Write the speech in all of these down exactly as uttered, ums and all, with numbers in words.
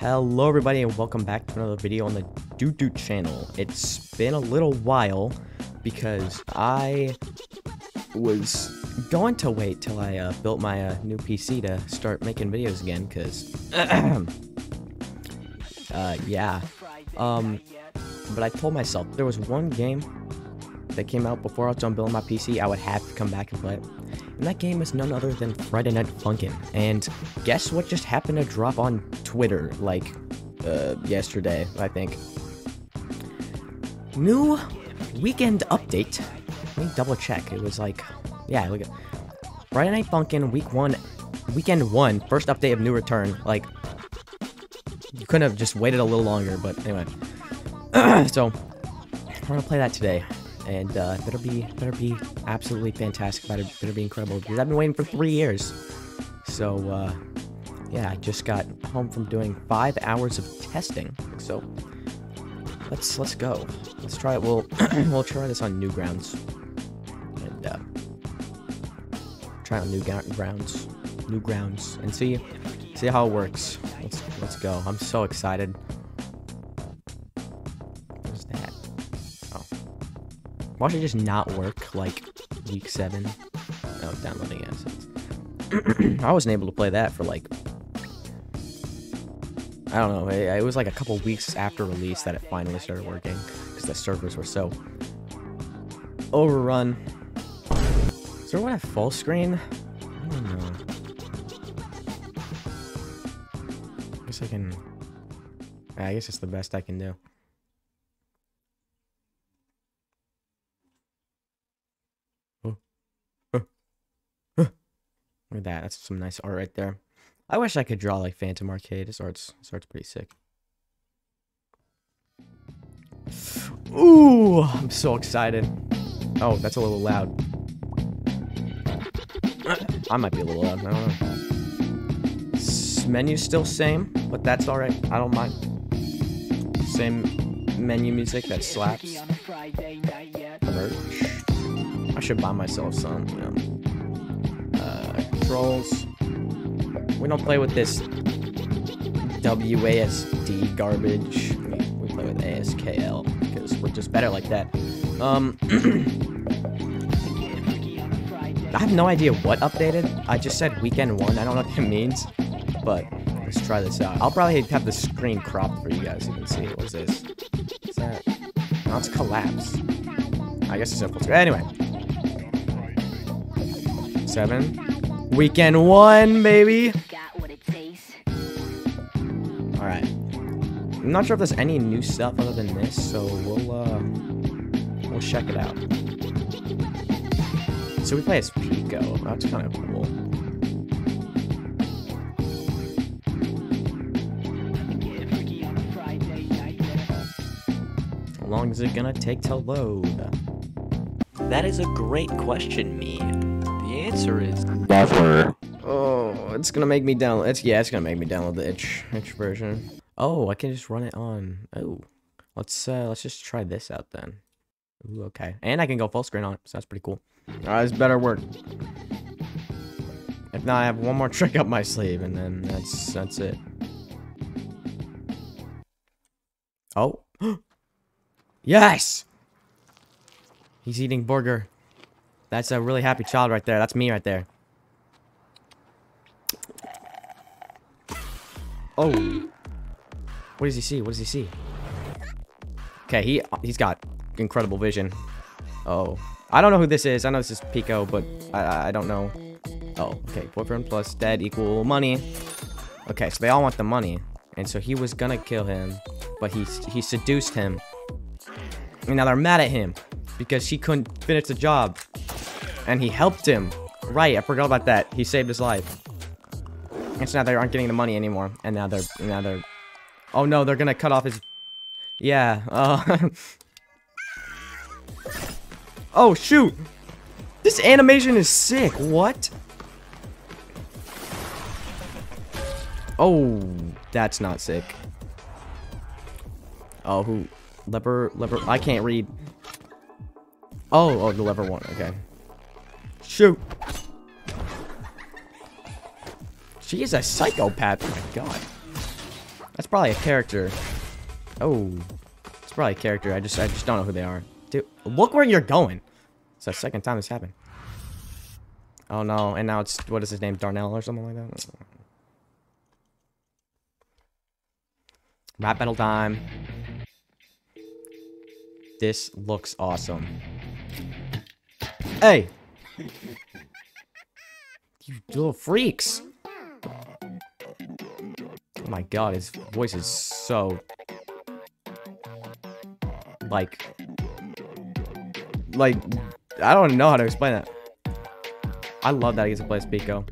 Hello everybody and welcome back to another video on the Doo Doo channel. It's been a little while because I was going to wait till I uh, built my uh, new P C to start making videos again because uh, yeah um, but I told myself there was one game that came out before I was done building my P C I would have to come back and play it. And that game is none other than Friday Night Funkin'. And guess what just happened to drop on Twitter, like, uh, yesterday, I think. New weekend update. Let me double check. It was like, yeah, look at Friday Night Funkin' week one, weekend one, first update of new return. Like, you couldn't have just waited a little longer, but anyway. So, we're gonna play that today. And uh, better be, better be absolutely fantastic. Better, better be incredible. Because I've been waiting for three years. So, uh, yeah, I just got home from doing five hours of testing. So, let's let's go. Let's try it. We'll we'll try this on new grounds. And uh, try it on new grounds, new grounds, and see see how it works. Let's let's go. I'm so excited. Why should it just not work, like, week seven? Oh, downloading assets. I wasn't able to play that for, like, I don't know. It, it was, like, a couple weeks after release that it finally started working. Because the servers were so overrun. Is there one at full screen? I don't know. I guess I can... I guess it's the best I can do. Look at that, that's some nice art right there. I wish I could draw like Phantom Arcade. This art's, this art's pretty sick. Ooh, I'm so excited. Oh, that's a little loud. I might be a little loud, I don't know. This menu's still same, but that's alright. I don't mind. Same menu music that slaps. Merch. I should buy myself some, you know. Controls. We don't play with this W A S D garbage. We, we play with A S K L because we're just better like that. Um, I have no idea what updated. I just said weekend one. I don't know what that means, but let's try this out. I'll probably have the screen cropped for you guys so you can see. What is this? What's that? No, it's collapse. I guess it's simple. Anyway, seven. Weekend one, baby! Alright. I'm not sure if there's any new stuff other than this, so we'll, uh... we'll check it out. So we play as Pico. That's kind of cool. How long is it gonna take to load? That is a great question, me. The answer is never. Oh, it's gonna make me download. It's yeah, it's gonna make me download the itch itch version. Oh, I can just run it on. Oh, let's uh, let's just try this out then. Ooh, okay, and I can go full screen on it, so that's pretty cool. All right, this better work. If not, I have one more trick up my sleeve, and then that's that's it. Oh, yes. He's eating burger. That's a really happy child right there. That's me right there. Oh. What does he see? What does he see? Okay, he, he's got incredible vision. Oh. I don't know who this is. I know this is Pico, but I, I don't know. Oh, okay. Boyfriend plus dad equal money. Okay, so they all want the money. And so he was gonna kill him, but he, he seduced him. And now they're mad at him because she couldn't finish the job. And he helped him. Right, I forgot about that. He saved his life. And so now they aren't getting the money anymore. And now they're... now they're... Oh no, they're gonna cut off his... Yeah, uh... oh, shoot! This animation is sick, what? Oh, that's not sick. Oh, who... Lever... Lever... I can't read. Oh, oh, the lever one, okay. Shoot. She is a psychopath. Oh my god. That's probably a character. Oh, it's probably a character. I just, I just don't know who they are. Dude, look where you're going. It's the second time this happened. Oh no! And now it's, what is his name? Darnell or something like that. Rap battle time. This looks awesome. Hey, you little freaks! Oh my god, his voice is so like, like I don't know how to explain that. I love that he gets to play Pico.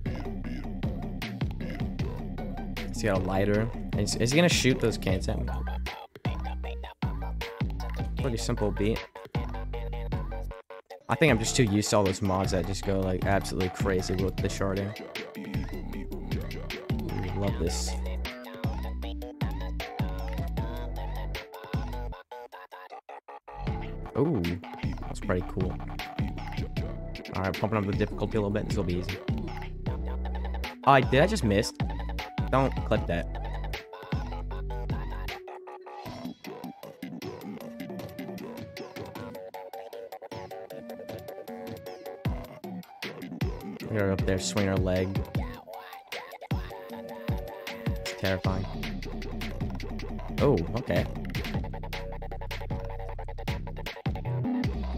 He's got a lighter. Is, is he gonna shoot those cans at me? Pretty simple beat. I think I'm just too used to all those mods that just go like absolutely crazy with the sharding. Love this. Ooh, that's pretty cool. Alright, pumping up the difficulty a little bit. This will be easy. Uh, did I just miss? Don't clip that. We're up there swinging our leg. It's terrifying. Oh, okay.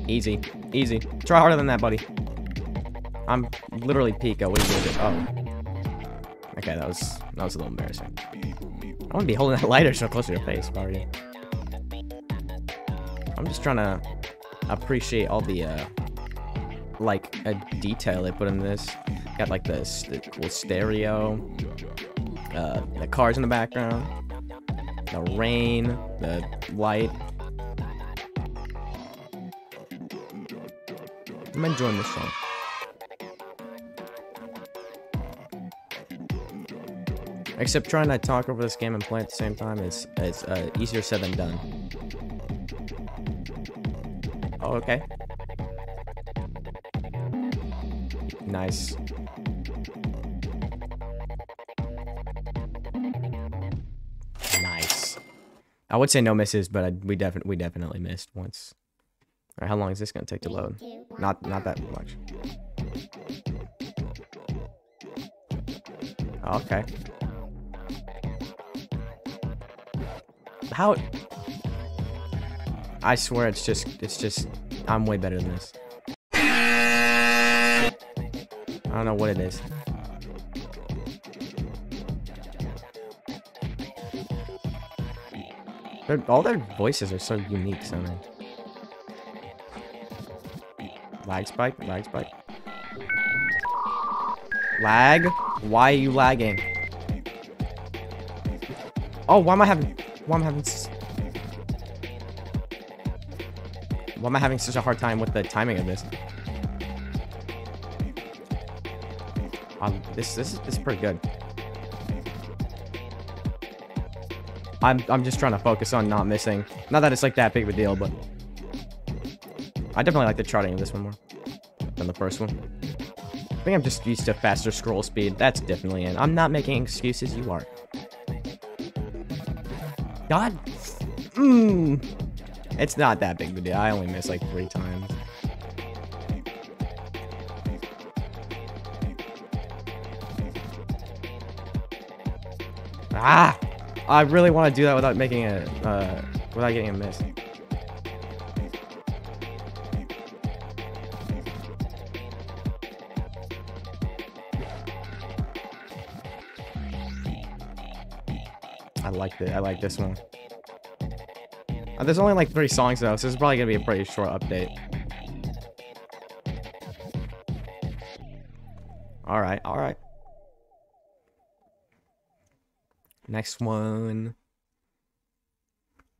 Easy. Easy. Try harder than that, buddy. I'm literally Pico. What are you doing? Oh. Okay, that was that was a little embarrassing. I want to be holding that lighter so close to your face, probably. I'm just trying to appreciate all the uh, like a detail they put in this. Got like this the cool stereo, uh, the cars in the background, the rain, the light. I'm enjoying this song. Except trying to talk over this game and play at the same time is, is uh, easier said than done. Oh, okay. Nice. Nice. I would say no misses, but I, we, defi we definitely missed once. All right, how long is this going to take to load? Not, not that much. Oh, okay. How? I swear it's just, it's just, I'm way better than this. I don't know what it is. They're, all their voices are so unique, so man. Lag spike, lag spike. Lag? Why are you lagging? Oh, why am I having... Why am I having... Why am I having such a hard time with the timing of this? Um, this, this, this is pretty good. I'm, I'm just trying to focus on not missing. Not that it's like that big of a deal, but... I definitely like the charting of this one more than the first one. I think I'm just used to faster scroll speed. That's definitely it. I'm not making excuses. You are. God. Mm. It's not that big of a deal. I only missed like three times. Ah! I really want to do that without making a, uh, without getting a miss. I like it. I like this one. Uh, there's only like three songs though, so this is probably gonna be a pretty short update. All right, all right. Next one.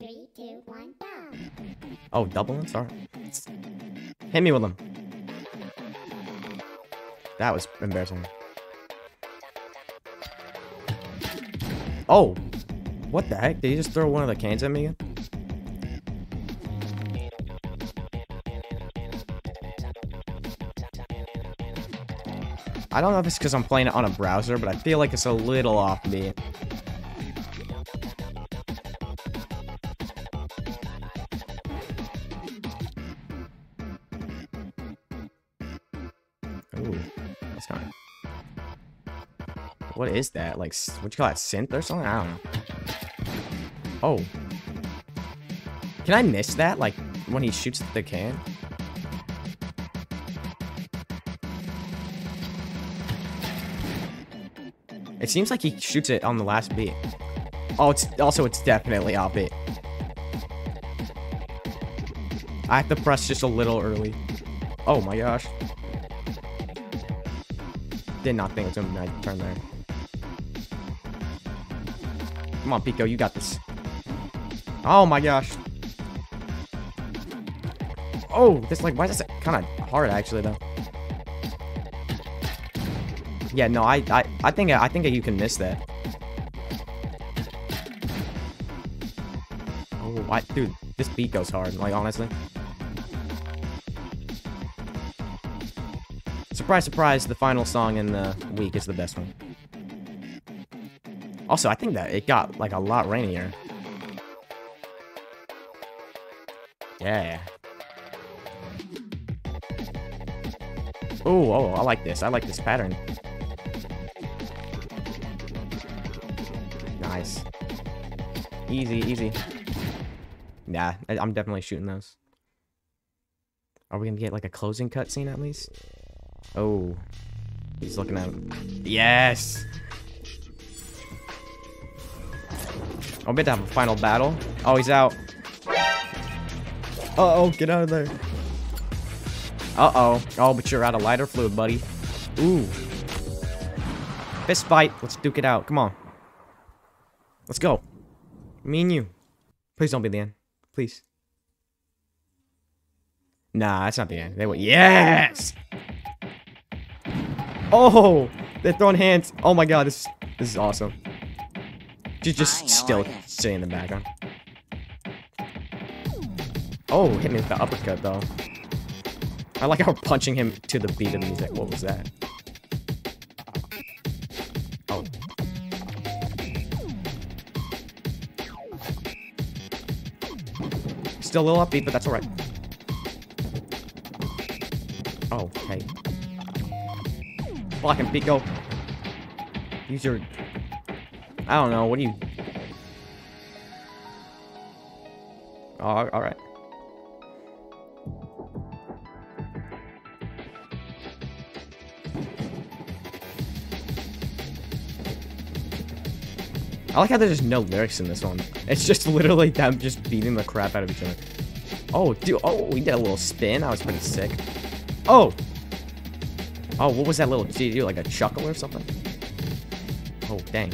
Three, two, one, go. Oh, double ones? All right. Hit me with them. That was embarrassing. Oh. What the heck? Did he just throw one of the cans at me again? I don't know if it's because I'm playing it on a browser, but I feel like it's a little offbeat. Ooh, that's kind of... What is that? Like, what you call that? Synth or something? I don't know. Oh. Can I miss that? Like, when he shoots the can? It seems like he shoots it on the last beat. Oh, it's also, it's definitely offbeat. I have to press just a little early. Oh my gosh. Did not think it was going to be my turn there. Come on, Pico, you got this. Oh my gosh. Oh, this, like, why is this kind of hard actually though? Yeah, no, I, I, I think, I think you can miss that. Oh, I, dude, this beat goes hard. Like, honestly. Surprise, surprise! The final song in the week is the best one. Also, I think that it got like a lot rainier. Yeah. Oh, oh, I like this. I like this pattern. Nice. Easy, easy. Nah, I'm definitely shooting those. Are we gonna get like a closing cutscene at least? Oh, he's looking at him. Yes! I'm about to have a final battle. Oh, he's out. Uh-oh, get out of there. Uh-oh. Oh, but you're out of lighter fluid, buddy. Ooh. Fist fight. Let's duke it out. Come on. Let's go. Me and you. Please don't be the end. Please. Nah, that's not the end. They went, yes! Oh, they're throwing hands. Oh my god, this this is awesome. She's just still sitting in the background. Oh, hit me with the uppercut though. I like how we're punching him to the beat of music. What was that? Oh. Still a little upbeat, but that's alright. Oh, hey. Blocking Pico. Use your... I don't know, what do you... Oh, alright. I like how there's just no lyrics in this one. It's just literally them just beating the crap out of each other. Oh, dude. Oh, we did a little spin. That was pretty sick. Oh! Oh, what was that little? Did you do like a chuckle or something? Oh, dang.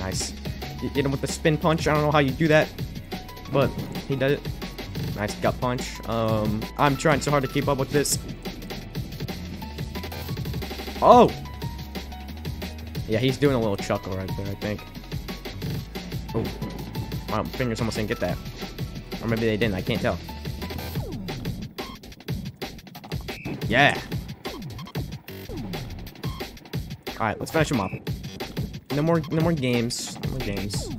Nice. You hit him with the spin punch. I don't know how you do that, but he did it. Nice gut punch. Um, I'm trying so hard to keep up with this. Oh! Yeah, he's doing a little chuckle right there, I think. Oh. My fingers almost didn't get that. Or maybe they didn't. I can't tell. Yeah. Alright, let's finish him off. No more no more games. No more games.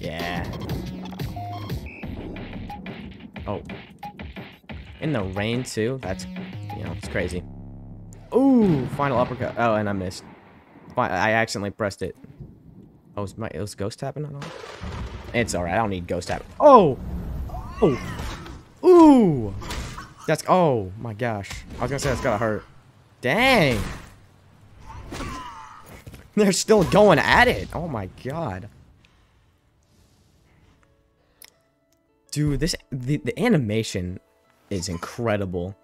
Yeah. Oh. In the rain too? That's, you know, it's crazy. Ooh, final uppercut. Oh, and I missed. I accidentally pressed it. Oh, was my it was ghost tapping on all? It's alright, I don't need ghost tapping. Oh! Oh! Ooh, that's, oh my gosh. I was gonna say that's gotta hurt. Dang. They're still going at it. Oh my god. Dude, this, the, the animation is incredible.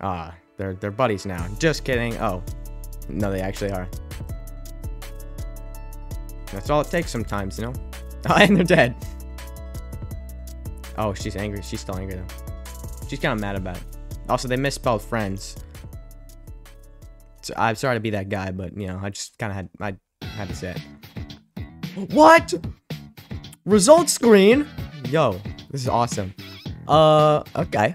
Ah, they're, they're buddies now. Just kidding. Oh, no, they actually are. That's all it takes sometimes, you know? And they're dead. Oh, she's angry. She's still angry, though. She's kind of mad about it. Also, they misspelled friends. So, I'm sorry to be that guy, but, you know, I just kind of had I had to say it. What? Result screen? Yo, this is awesome. Uh, okay.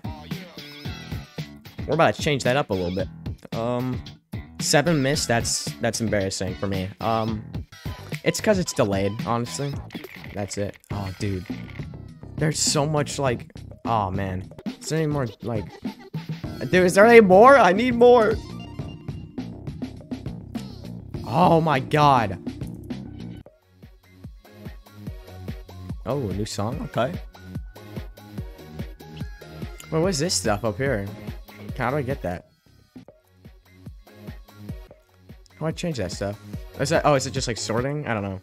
We're about to change that up a little bit. Um, seven missed. That's, that's embarrassing for me. Um, it's because it's delayed, honestly. That's it. dude. There's so much, like... Oh, man. Is there any more, like... Dude, is there any more? I need more! Oh, my God. Oh, a new song? Okay. Wait, what's this stuff up here? How do I get that? How do I change that stuff? Is that, oh, is it just, like, sorting? I don't know.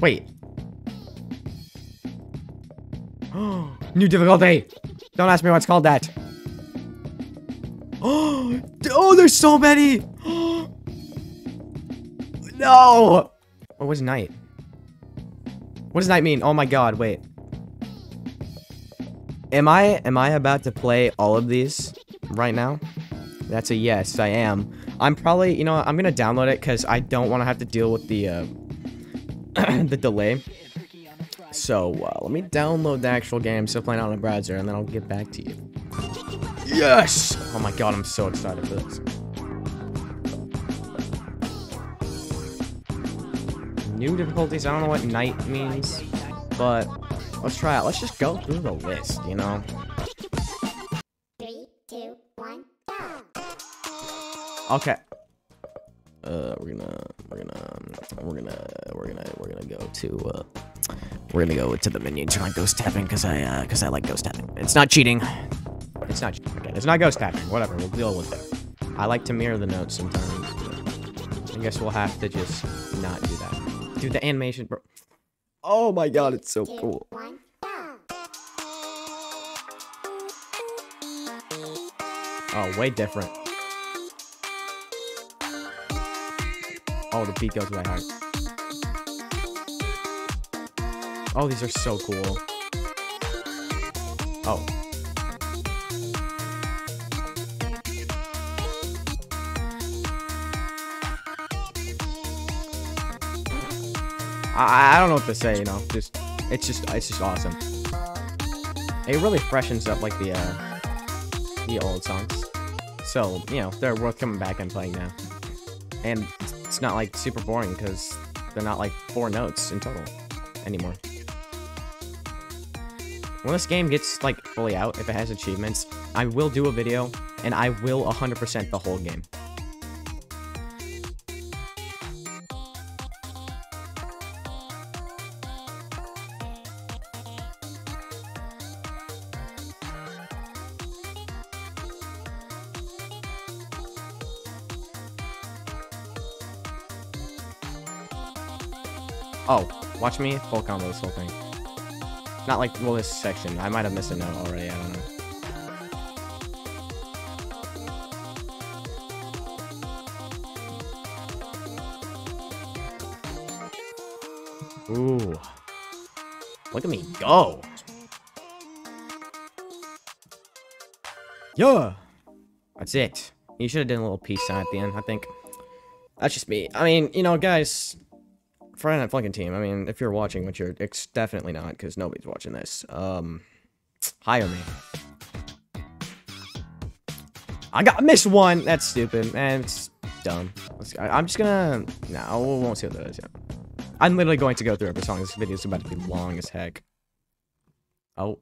Wait. Oh, new difficulty! Don't ask me what's called that. Oh, oh, there's so many! Oh, no! What was night? What does night mean? Oh my God, wait. Am I, am I about to play all of these right now? That's a yes, I am. I'm probably, you know, I'm gonna download it because I don't want to have to deal with the, uh, the delay. So, uh, let me download the actual game, still playing on a browser, and then I'll get back to you. Yes! Oh my God, I'm so excited for this. New difficulties, I don't know what night means, but let's try it. Let's just go through the list, you know? Three, two, one, go! Okay. Uh, we're gonna, we're gonna, we're gonna, we're gonna, we're gonna go to, uh, we're gonna go to the menu and try ghost tapping, cause I, uh, cause I like ghost tapping. It's not cheating. It's not cheating. Okay, it's not ghost tapping. Whatever, we'll deal with it. I like to mirror the notes sometimes. I guess we'll have to just not do that. Dude, the animation, bro. Oh my God, it's so cool. Oh, way different. Oh, the beat goes to my heart. Oh, these are so cool. Oh. I, I don't know what to say, you know. Just it's just it's just awesome. It really freshens up like the uh, the old songs. So, you know, they're worth coming back and playing now. And it's not like super boring because they're not like four notes in total anymore. When this game gets like fully out, if it has achievements, I will do a video and I will one hundred percent the whole game. Oh, watch me full combo this whole thing. Not like, well, this section. I might have missed a note already, I don't know. Ooh. Look at me go! Yeah! That's it. You should have done a little peace sign at the end, I think. That's just me. I mean, you know, guys... Friday Night Funkin' team, I mean, if you're watching, which you're it's definitely not, because nobody's watching this, um, hire me. I got missed one! That's stupid, and it's dumb. Let's, I, I'm just gonna... No, we won't see what that is yet. I'm literally going to go through every song. This video is about to be long as heck. Oh.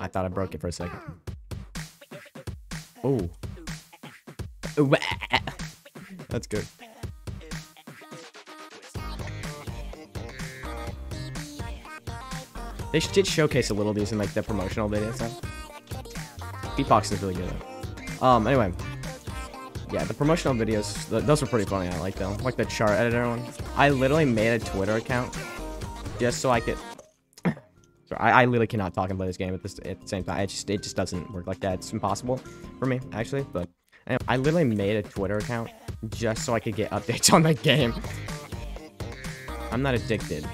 I thought I broke it for a second. Oh. That's good. They did showcase a little of these in like the promotional video stuff. Beatboxing is really good though. Um, anyway. Yeah, the promotional videos, th those were pretty funny, I like them. Like the chart editor one. I literally made a Twitter account just so I could... Sorry, I, I literally cannot talk and play this game at, this, at the same time. It just, it just doesn't work like that. It's impossible for me, actually. But anyway, I literally made a Twitter account just so I could get updates on the game. I'm not addicted.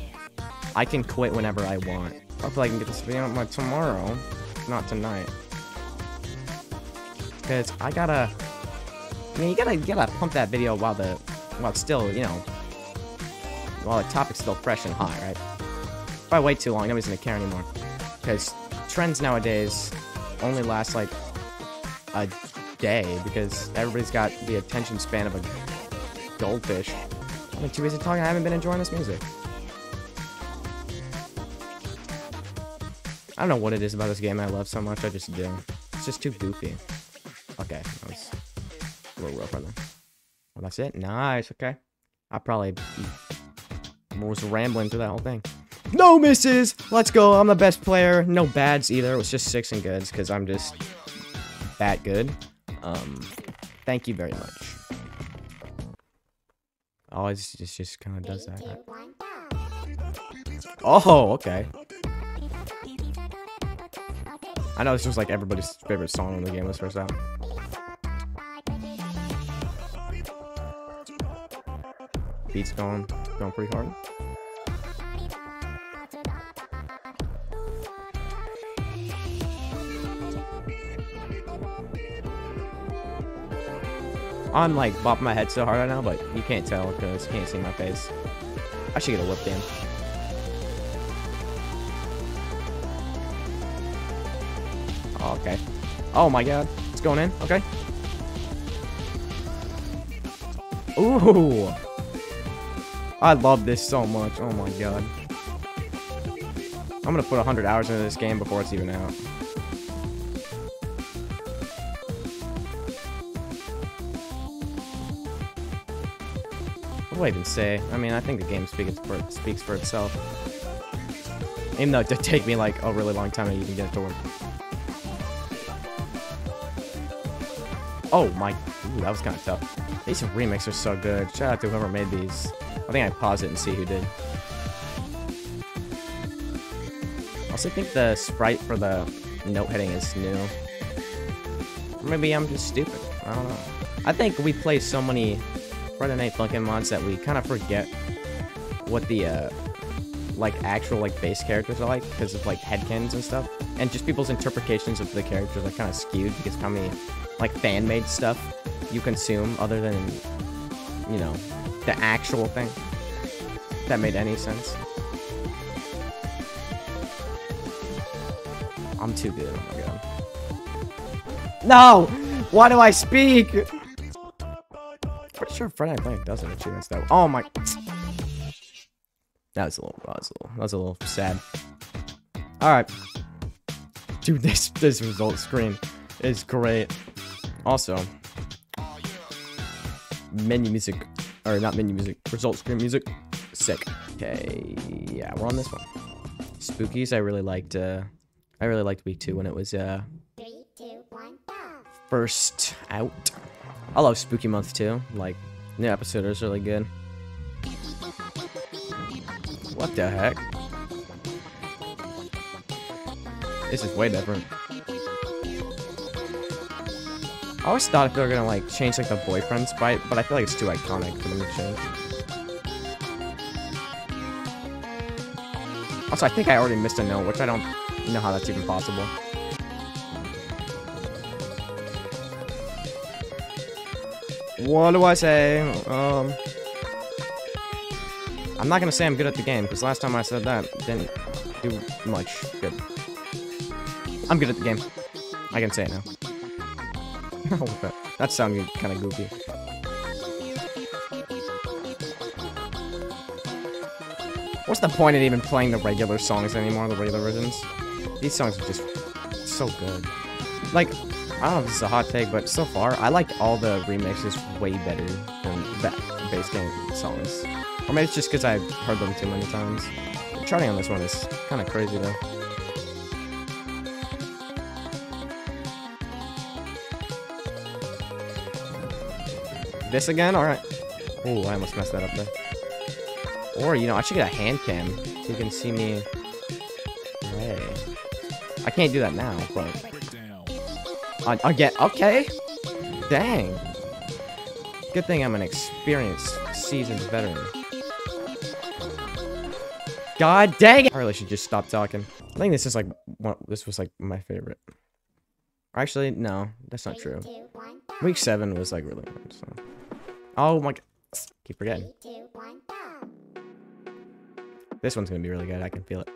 I can quit whenever I want. Hopefully I can get this video out tomorrow, not tonight. Cause I gotta, I mean, you gotta, you gotta pump that video while the, while it's still, you know, while the topic's still fresh and hot, right? If I wait too long, nobody's gonna care anymore. Cause trends nowadays only last like a day because everybody's got the attention span of a goldfish. I'm like, too busy talking. I haven't been enjoying this music. don't know what it is about this game I love so much. I just do. It's just too goofy. Okay, that was a little rough on them. Well, that's it. Nice. Okay. I probably was rambling through that whole thing. No misses. Let's go. I'm the best player. No bads either. It was just six and goods because I'm just that good. Um, thank you very much. Oh, it just, just kind of does that. Oh, okay. I know this was like everybody's favorite song in the game this first out. Beat's going, going pretty hard. I'm like bopping my head so hard right now, but you can't tell because you can't see my face. I should get a whip down. Oh, okay. Oh my god. It's going in. Okay. Ooh. I love this so much. Oh my god. I'm gonna put one hundred hours into this game before it's even out. What do I even say? I mean, I think the game speaks for, speaks for itself. Even though it did take me like a really long time to even get it to work. Oh my, ooh, that was kind of tough. These remakes are so good. Shout out to whoever made these. I think I'd pause it and see who did. I also think the sprite for the note heading is new. Or maybe I'm just stupid. I don't know. I think we play so many Friday Night Funkin' mods that we kind of forget what the uh, like actual like base characters are like because of like headcanons and stuff, and just people's interpretations of the characters are kind of skewed because of how many like fan-made stuff you consume other than, you know, the actual thing. If that made any sense. I'm too good. Oh my god. No! Why do I speak? Pretty sure Friday Night Funkin' doesn't achieve that stuff. Oh my. That was a little. That was a little. That was a little sad. All right. Dude, this this result screen is great. Also, menu music. Or not menu music, result screen music. Sick. Okay, yeah, we're on this one. Spookies, I really liked. Uh, I really liked week two when it was uh Three, two, one, first out. I love Spooky Month too. Like, new episode is really good. What the heck? This is way different. I always thought if they were gonna like change like the boyfriend sprite, but I feel like it's too iconic for them to change. Also, I think I already missed a note, which I don't know how that's even possible. What do I say? Um, I'm not gonna say I'm good at the game because last time I said that didn't do much good. I'm good at the game. I can say it now. That sounded kind of goofy. What's the point of even playing the regular songs anymore, the regular versions? These songs are just so good. Like, I don't know if this is a hot take, but so far, I like all the remixes way better than the base game songs. Or maybe it's just because I've heard them too many times. Charting on this one is kind of crazy, though. This again? Alright. Oh, I almost messed that up there. Or, you know, I should get a hand cam so you can see me. Hey. I can't do that now, but. I, I get. Okay! Dang! Good thing I'm an experienced, seasoned veteran. God dang it! I really should just stop talking. I think this is like. What, this was like my favorite. Actually, no. That's not true. Week seven was like really good, so. Oh my god. Keep forgetting. This one's gonna be really good. I can feel it.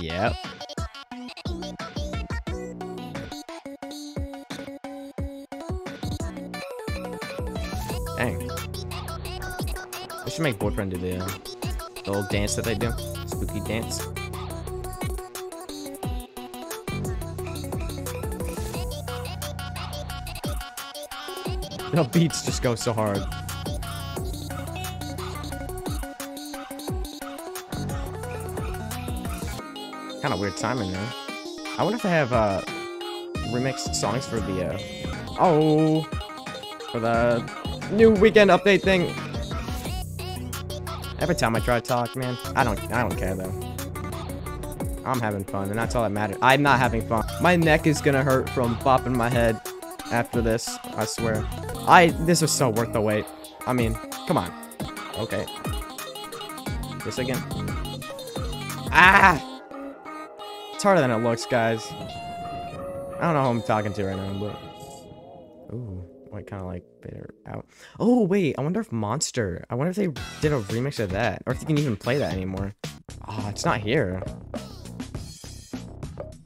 Yep. Dang. I should make boyfriend do the, uh, the old dance that they do. Spooky dance. The beats just go so hard. Kind of weird timing there. I wonder if they have uh, remixed songs for the uh, oh for the new weekend update thing. Every time I try to talk, man, I don't I don't care though. I'm having fun, and that's all that matters. I'm not having fun. My neck is gonna hurt from bopping my head after this. I swear. I this was so worth the wait. I mean, come on. Okay. This again. Ah. It's harder than it looks, guys. I don't know who I'm talking to right now, but... Ooh, I kind of like bitter out. Oh, wait, I wonder if Monster... I wonder if they did a remix of that. Or if you can even play that anymore. Oh, it's not here.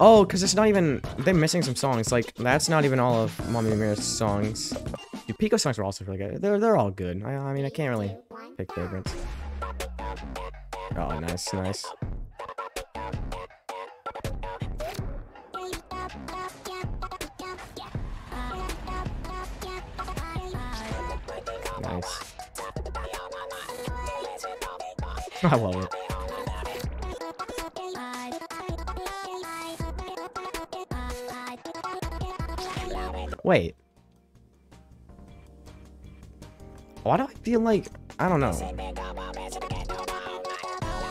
Oh, because it's not even... They're missing some songs. Like, that's not even all of Mommy Mira's songs. Dude, Pico songs are also really good. They're, they're all good. I, I mean, I can't really pick favorites. Oh, nice, nice. Nice. I love it. Wait. Why do I feel like... I don't know.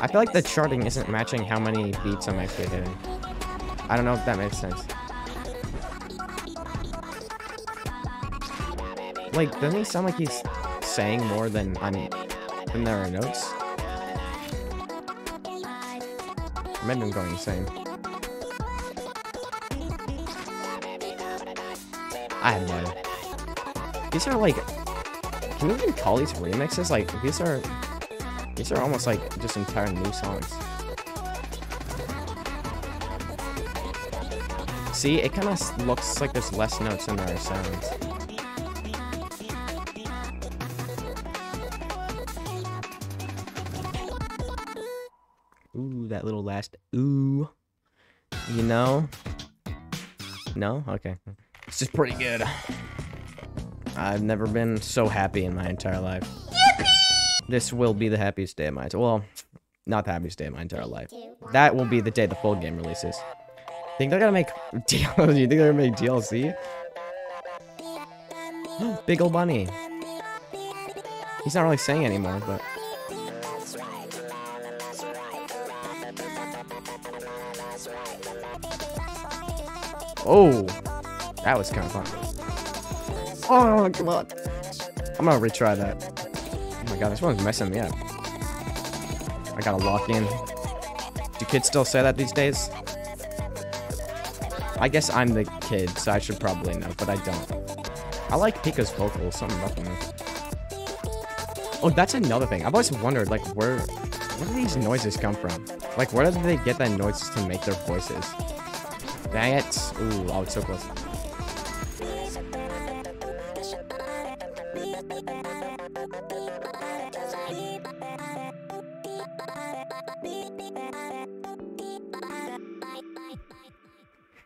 I feel like the charting isn't matching how many beats I'm actually hitting. I don't know if that makes sense. Like, doesn't he sound like he's saying more than I mean, than there are notes? Maybe I'm going insane. I have no idea. These are like, can you even call these remixes? Like, these are, these are almost like just entire new songs. See, it kind of looks like there's less notes than there are sounds. Ooh, that little last ooh. You know? No? Okay. This is pretty good. I've never been so happy in my entire life. Yippee! This will be the happiest day of my life. Well, not the happiest day of my entire life. That will be the day the full game releases. Think they're gonna make D L C? You think they're gonna make D L C? Big ol' bunny. He's not really saying anymore, but... Oh, that was kind of fun. Oh, come on. I'm gonna retry that. Oh my god, this one's messing me up. I gotta lock in. Do kids still say that these days? I guess I'm the kid, so I should probably know, but I don't. I like Pico's vocals, something about them. Oh, that's another thing. I've always wondered, like, where, where do these noises come from? Like, where do they get that noises to make their voices? Dang it. Ooh, oh, it's so close.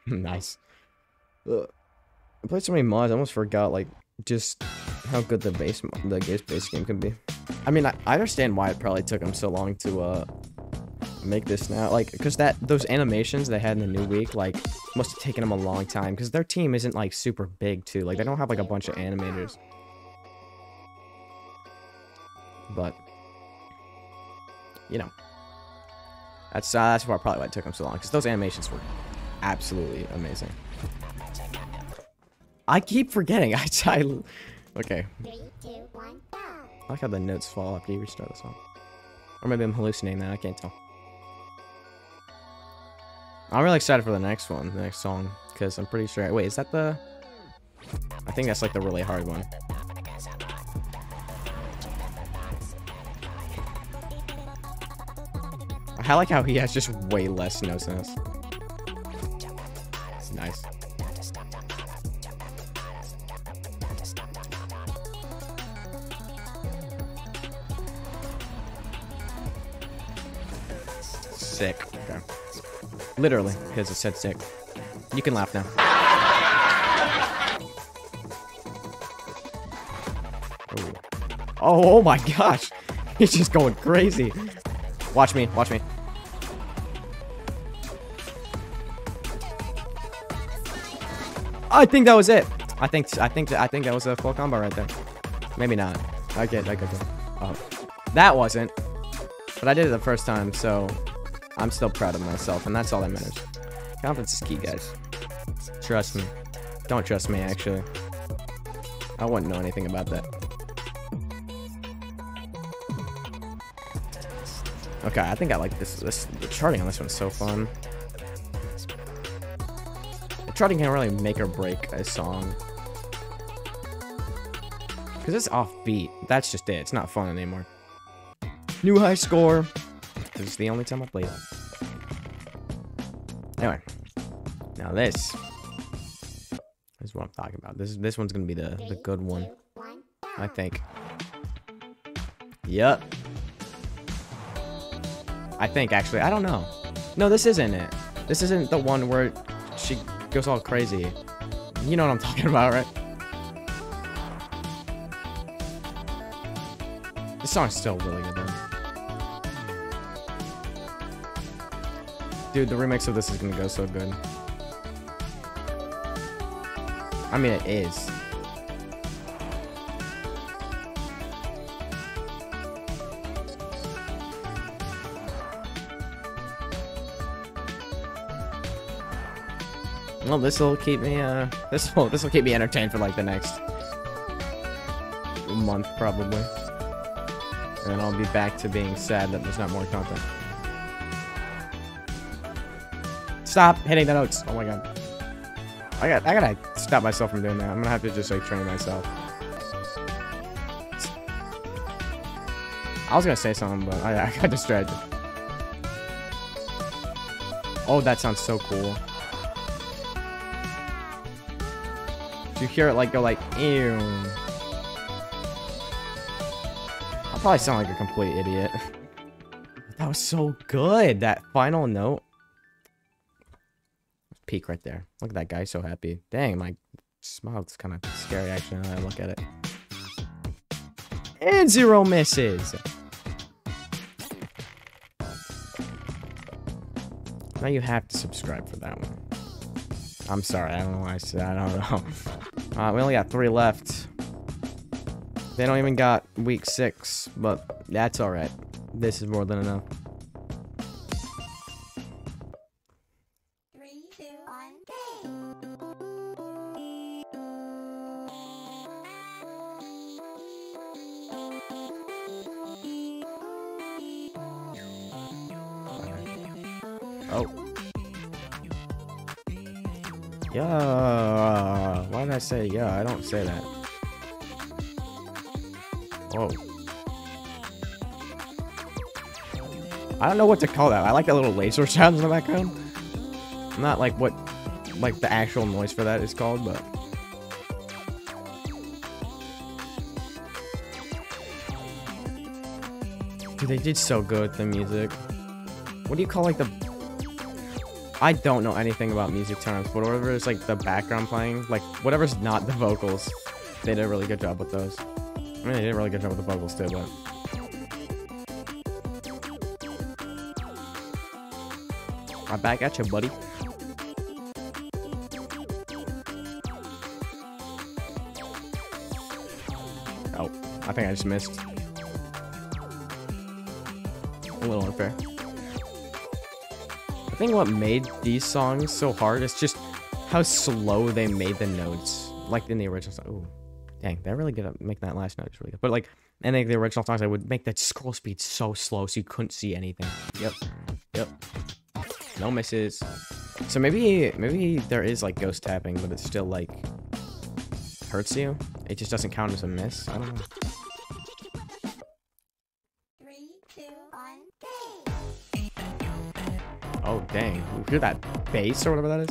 Nice. Ugh. I played so many mods, I almost forgot, like, just how good the base the base game can be. I mean, I, I understand why it probably took them so long to, uh... make this now, like, because that those animations they had in the new week, like, must have taken them a long time, because their team isn't like super big too, like they don't have like a bunch of animators, but you know, that's uh, that's why probably why it took them so long, because those animations were absolutely amazing. I keep forgetting. I, I okay. I like how the notes fall after you restart the song, or maybe I'm hallucinating that. I can't tell. I'm really excited for the next one, the next song, because I'm pretty sure... Wait, is that the... I think that's, like, the really hard one. I like how he has just way less notes than us. Nice. sick. Okay. Literally, because it said sick. You can laugh now. Ooh. Oh, oh my gosh. He's just going crazy. Watch me, watch me. I think that was it. I think I think I think that was a full combo right there. Maybe not. I get I get oh. That wasn't. But I did it the first time, so I'm still proud of myself, and that's all that matters. Confidence is key, guys. Trust me. Don't trust me, actually. I wouldn't know anything about that. Okay, I think I like this. This the charting on this one's so fun. The charting can really make or break a song. Because it's offbeat. That's just it. It's not fun anymore. New high score. This is the only time I played it. Anyway. Now this. This is what I'm talking about. This this one's gonna be the, the good one. I think. Yup. I think actually. I don't know. No, this isn't it. This isn't the one where she goes all crazy. You know what I'm talking about, right? This song's still really good though. Dude, the remix of this is gonna go so good. I mean, it is. Well, this will keep me. Uh, this will this will keep me entertained for like the next month probably, and I'll be back to being sad that there's not more content. Stop hitting the notes. Oh my god. I got I gotta stop myself from doing that. I'm gonna have to just like train myself. I was gonna say something, but I, I got distracted. Oh, that sounds so cool. You hear it like go like ew. I'll probably sound like a complete idiot. That was so good. That final note. Peak right there. Look at that guy, so happy. Dang, my smile's kind of scary actually now that I look at it. And zero misses. Now you have to subscribe for that one. I'm sorry, I don't know why I said I don't know. Uh, we only got three left. They don't even got week six, but that's all right. This is more than enough. Yeah, why did I say yeah? I don't say that. Whoa. I don't know what to call that. I like that little laser sound in the background. I'm not like what, like the actual noise for that is called, but. Dude, they did so good with the music. What do you call like the. I don't know anything about music terms, but whatever is like the background playing, like whatever's not the vocals, they did a really good job with those. I mean, they did a really good job with the vocals too, but. I'm back at you, buddy. Oh, I think I just missed. A little unfair. I think what made these songs so hard is just how slow they made the notes, like in the original song. Ooh, dang, that really good. Make that last note is really good. But like, and like the original songs, I would make that scroll speed so slow so you couldn't see anything. Yep, yep. No misses. So maybe, maybe there is like ghost tapping, but it still like hurts you. It just doesn't count as a miss. I don't know. Oh, dang. Hear that bass or whatever that is?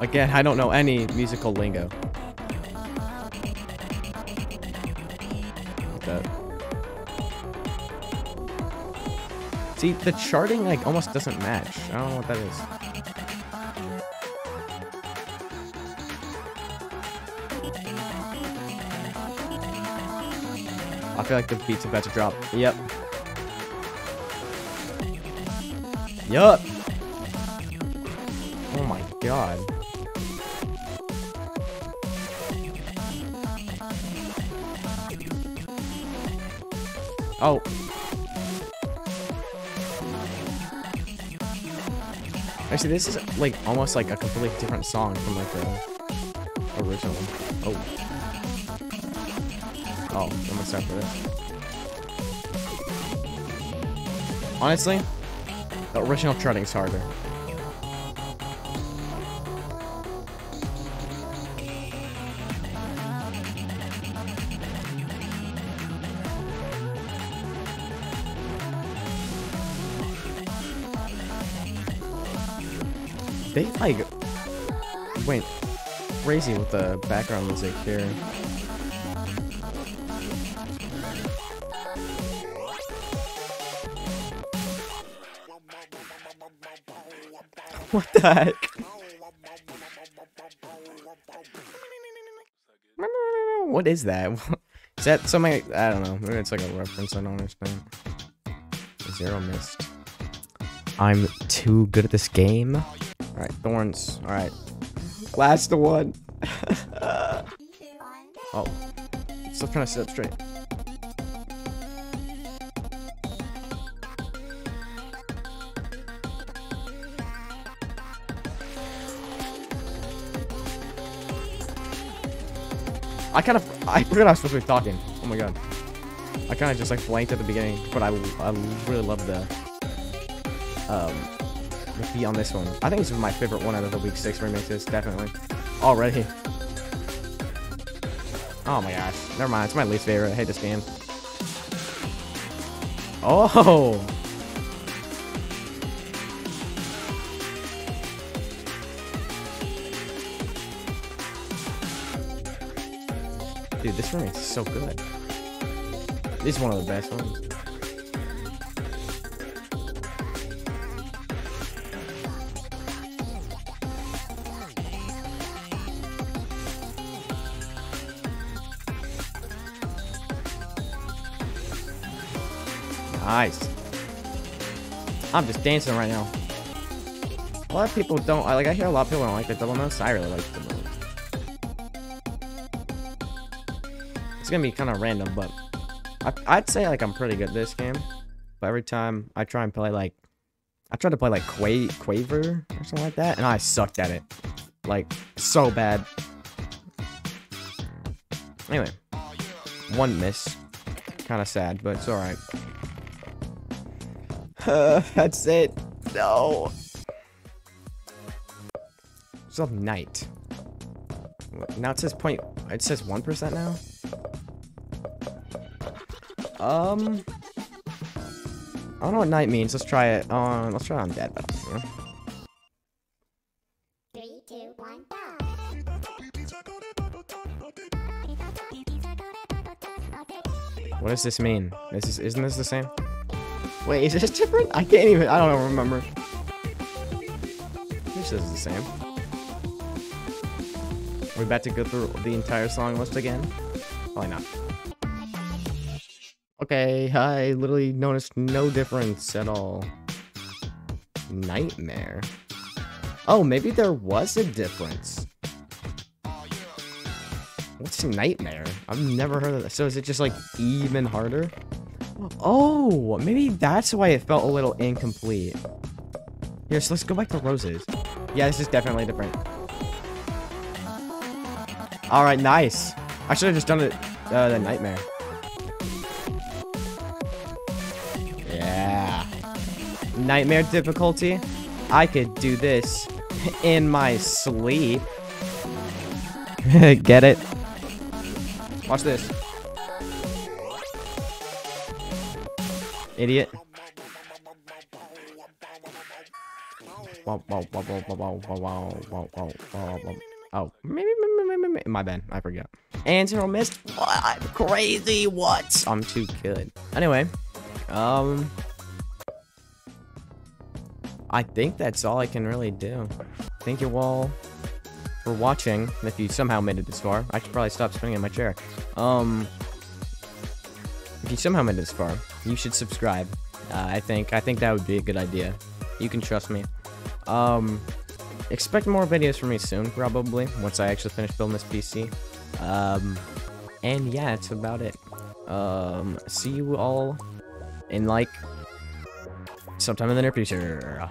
Again, I don't know any musical lingo. What's that? See, the charting like almost doesn't match. I don't know what that is. I feel like the beat's about to drop. Yep. Yup. Oh my god. Oh. Actually, this is like almost like a completely different song from like the original one. Oh. Oh, I'm gonna start for this. Honestly, the original charting's harder. They like went crazy with the background music here. What the heck? What is that? Is that something? I don't know. Maybe it's like a reference I don't understand. Zero missed. I'm too good at this game. Alright, thorns. Alright. Last the one. Oh. Still trying to sit up straight. I kind of. I forgot I was supposed to be talking. Oh my god. I kind of just like blanked at the beginning, but I, I really love the. Um. The beat on this one. I think this is my favorite one out of the week six remixes, definitely. Already. Oh my gosh. Never mind. It's my least favorite. I hate this game. Oh! Dude, this remix is so good. This is one of the best ones. Nice. I'm just dancing right now. A lot of people don't like. I hear a lot of people don't like the double notes. I really like the move. It's gonna be kind of random, but I, I'd say like I'm pretty good at this game. But every time I try and play like, I tried to play like Qua Quaver or something like that, and I sucked at it, like so bad. Anyway, one miss. Kind of sad, but it's all right. Uh, that's it. No. It's a night. Now it says point. It says one percent now. Um. I don't know what night means. Let's try it on. Let's try it on dead. Yeah. Three, two, one, go. What does this mean? This is. Isn't this the same? Wait, is this different? I can't even. I don't remember. This is the same. We're about to go through the entire song list again. Probably not. Okay, I literally noticed no difference at all. Nightmare. Oh, maybe there was a difference. What's Nightmare? I've never heard of that. So is it just like even harder? Oh, maybe that's why it felt a little incomplete. Here, so let's go back to Roses. Yeah, this is definitely different. All right, nice. I should have just done it, uh, the Nightmare. Yeah. Nightmare difficulty. I could do this in my sleep. Get it? Watch this. Idiot. Oh, my bad. I forgot. And zero missed. I'm crazy. What? I'm too good. Anyway, um, I think that's all I can really do. Thank you all for watching. If you somehow made it this far, I should probably stop spinning in my chair. Um, if you somehow made it this far, you should subscribe. Uh, I think I think that would be a good idea. You can trust me. Um, expect more videos from me soon, probably once I actually finish building this P C. Um, and yeah, that's about it. Um, see you all in like sometime in the near future.